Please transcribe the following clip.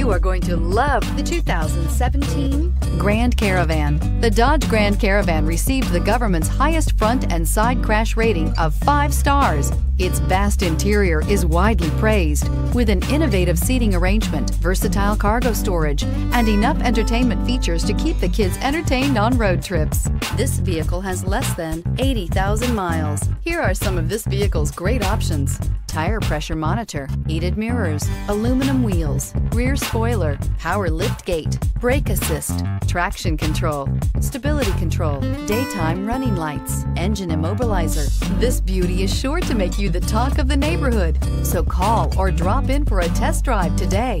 You are going to love the 2017 Grand Caravan. The Dodge Grand Caravan received the government's highest front and side crash rating of 5 stars. Its vast interior is widely praised, with an innovative seating arrangement, versatile cargo storage, and enough entertainment features to keep the kids entertained on road trips. This vehicle has less than 80,000 miles. Here are some of this vehicle's great options: tire pressure monitor, heated mirrors, aluminum wheels, rear spoiler, power lift gate, brake assist, traction control, stability control, daytime running lights, engine immobilizer. This beauty is sure to make you the talk of the neighborhood, so call or drop in for a test drive today.